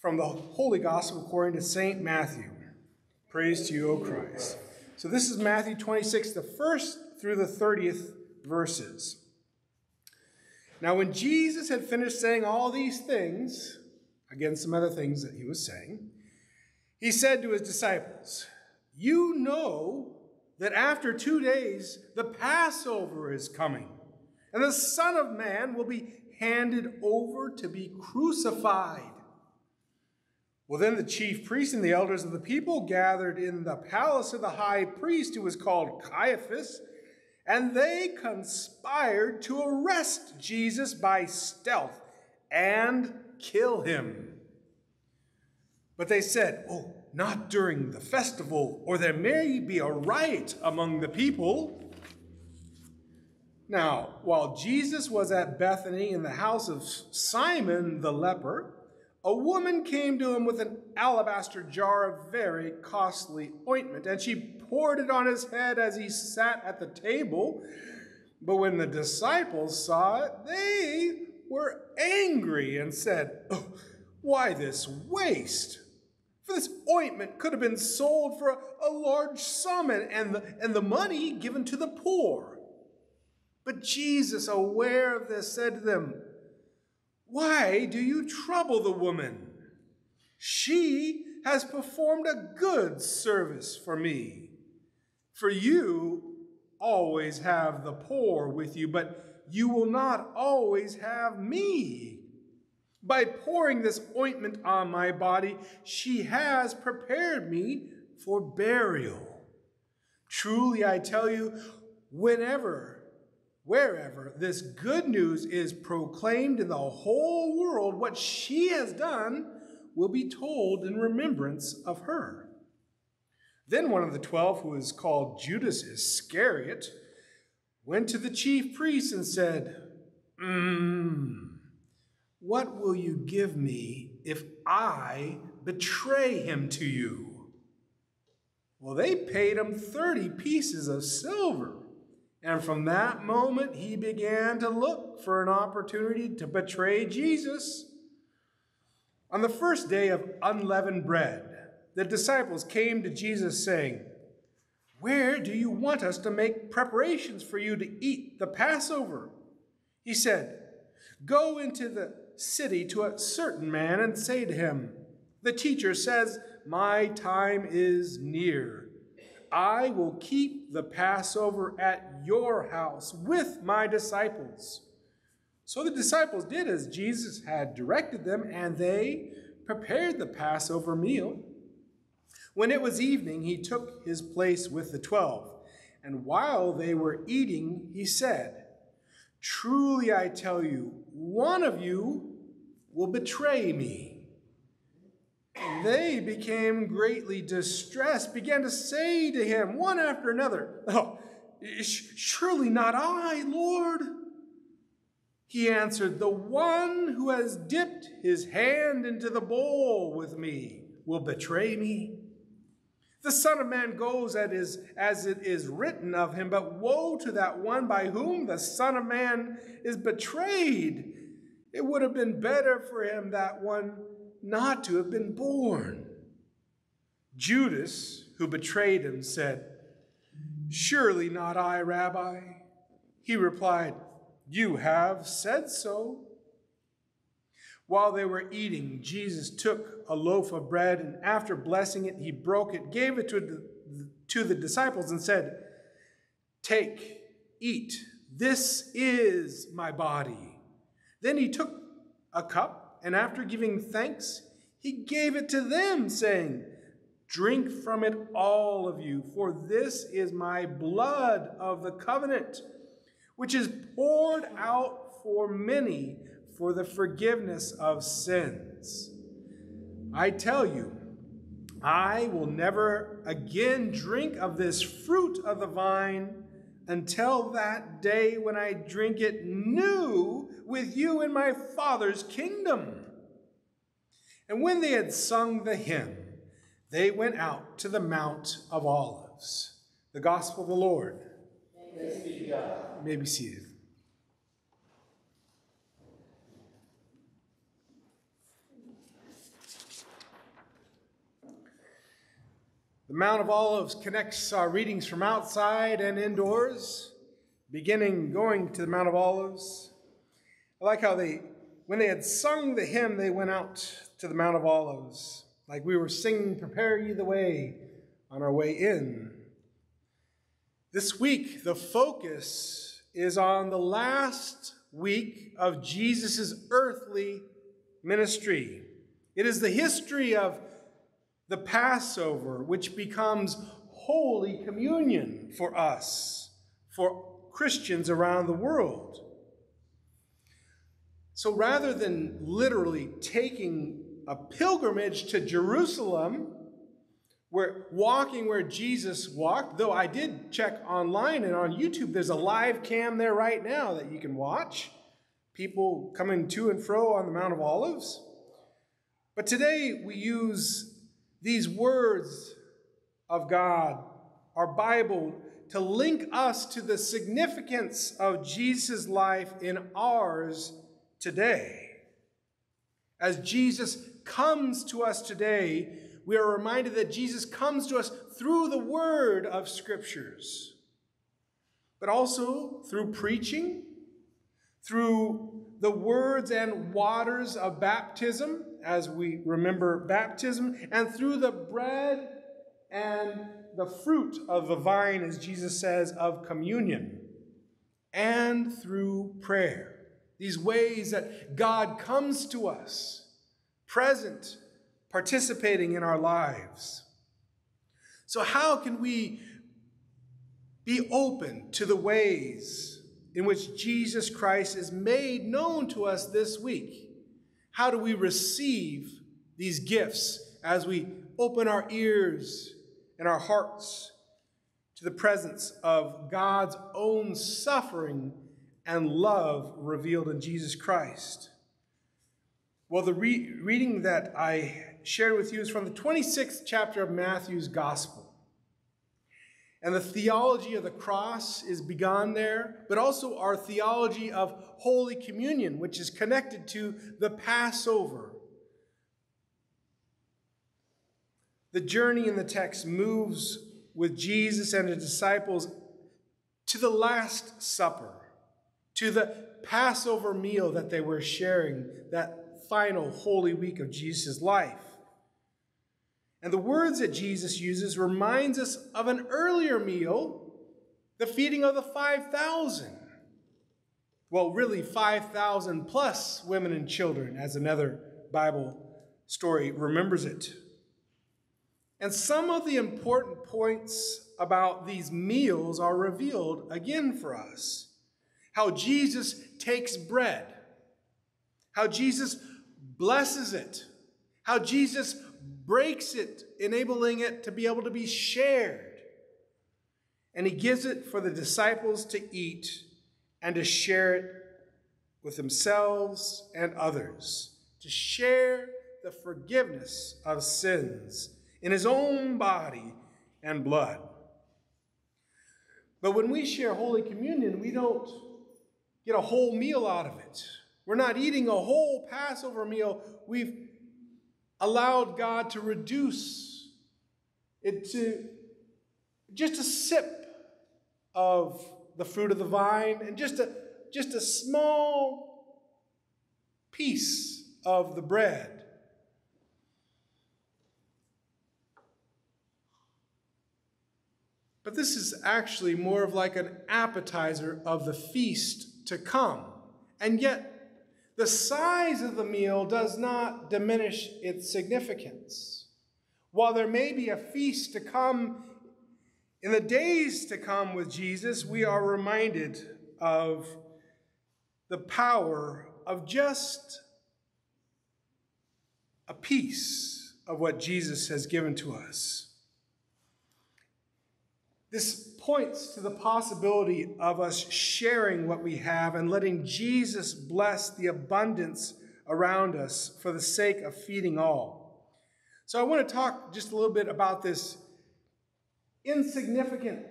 From the Holy Gospel according to St. Matthew. Praise to you, O Christ. So this is Matthew 26, the 1st through the 30th verses. Now when Jesus had finished saying all these things, again some other things that he was saying, he said to his disciples, "You know that after 2 days the Passover is coming, and the Son of Man will be handed over to be crucified." Well, then the chief priests and the elders of the people gathered in the palace of the high priest, who was called Caiaphas, and they conspired to arrest Jesus by stealth and kill him. But they said, "Oh, not during the festival, or there may be a riot among the people." Now, while Jesus was at Bethany in the house of Simon the leper, a woman came to him with an alabaster jar of very costly ointment, and she poured it on his head as he sat at the table. But when the disciples saw it, they were angry and said, "Oh, why this waste? For this ointment could have been sold for a large sum and the money given to the poor." But Jesus, aware of this, said to them, "Why do you trouble the woman? She has performed a good service for me. For you always have the poor with you, but you will not always have me. By pouring this ointment on my body, she has prepared me for burial. Truly, I tell you, wherever this good news is proclaimed in the whole world, what she has done will be told in remembrance of her." Then one of the 12, who is called Judas Iscariot, went to the chief priests and said, "What will you give me if I betray him to you?" Well, they paid him 30 pieces of silver. And from that moment, he began to look for an opportunity to betray Jesus. On the first day of unleavened bread, the disciples came to Jesus saying, "Where do you want us to make preparations for you to eat the Passover?" He said, "Go into the city to a certain man and say to him, 'The teacher says, my time is near. I will keep the Passover at your house with my disciples.'" So the disciples did as Jesus had directed them, and they prepared the Passover meal. When it was evening, he took his place with the 12, and while they were eating, he said, "Truly I tell you, one of you will betray me." They became greatly distressed, began to say to him one after another, "Oh, surely not I, Lord." He answered, "The one who has dipped his hand into the bowl with me will betray me. The Son of Man goes as it is written of him, but woe to that one by whom the Son of Man is betrayed. It would have been better for him, that one, not to have been born." Judas, who betrayed him, said, "Surely not I, Rabbi." He replied, "You have said so." While they were eating, Jesus took a loaf of bread, and after blessing it, he broke it, gave it to the disciples, and said, "Take, eat, this is my body." Then he took a cup, and after giving thanks, he gave it to them, saying, "Drink from it, all of you, for this is my blood of the covenant, which is poured out for many for the forgiveness of sins. I tell you, I will never again drink of this fruit of the vine until that day when I drink it new with you in my Father's kingdom." And when they had sung the hymn, they went out to the Mount of Olives. The Gospel of the Lord. Thanks be to God. You may be seated. The Mount of Olives connects our readings from outside and indoors, going to the Mount of Olives. I like how when they had sung the hymn, they went out to the Mount of Olives, like we were singing, "Prepare ye the way," on our way in. This week, the focus is on the last week of Jesus' earthly ministry. It is the history of the Passover, which becomes Holy Communion for us, for Christians around the world. So rather than literally taking a pilgrimage to Jerusalem, we're walking where Jesus walked, though I did check online and on YouTube, there's a live cam there right now that you can watch. People coming to and fro on the Mount of Olives. But today we use these words of God, our Bible, to link us to the significance of Jesus' life in ours today. As Jesus comes to us today, we are reminded that Jesus comes to us through the word of scriptures, but also through preaching, through the words and waters of baptism, as we remember baptism, and through the bread and the fruit of the vine, as Jesus says, of communion, and through prayer. These ways that God comes to us, present, participating in our lives. So how can we be open to the ways in which Jesus Christ is made known to us this week? How do we receive these gifts as we open our ears and our hearts to the presence of God's own suffering and love revealed in Jesus Christ? Well, the reading that I shared with you is from the 26th chapter of Matthew's Gospel. And the theology of the cross is begun there, but also our theology of Holy Communion, which is connected to the Passover. The journey in the text moves with Jesus and his disciples to the Last Supper, to the Passover meal that they were sharing, that final Holy Week of Jesus' life. And the words that Jesus uses reminds us of an earlier meal, the feeding of the 5,000. Well, really 5,000 plus women and children, as another Bible story remembers it. And some of the important points about these meals are revealed again for us. How Jesus takes bread, how Jesus blesses it, how Jesus breaks it, enabling it to be able to be shared. And he gives it for the disciples to eat and to share it with themselves and others, to share the forgiveness of sins in his own body and blood. But when we share Holy Communion, we don't get a whole meal out of it. We're not eating a whole Passover meal. We've allowed God to reduce it to just a sip of the fruit of the vine and just a small piece of the bread. But this is actually more of like an appetizer of the feast to come. And yet, the size of the meal does not diminish its significance. While there may be a feast to come in the days to come with Jesus, we are reminded of the power of just a piece of what Jesus has given to us. This points to the possibility of us sharing what we have and letting Jesus bless the abundance around us for the sake of feeding all. So I want to talk just a little bit about this insignificant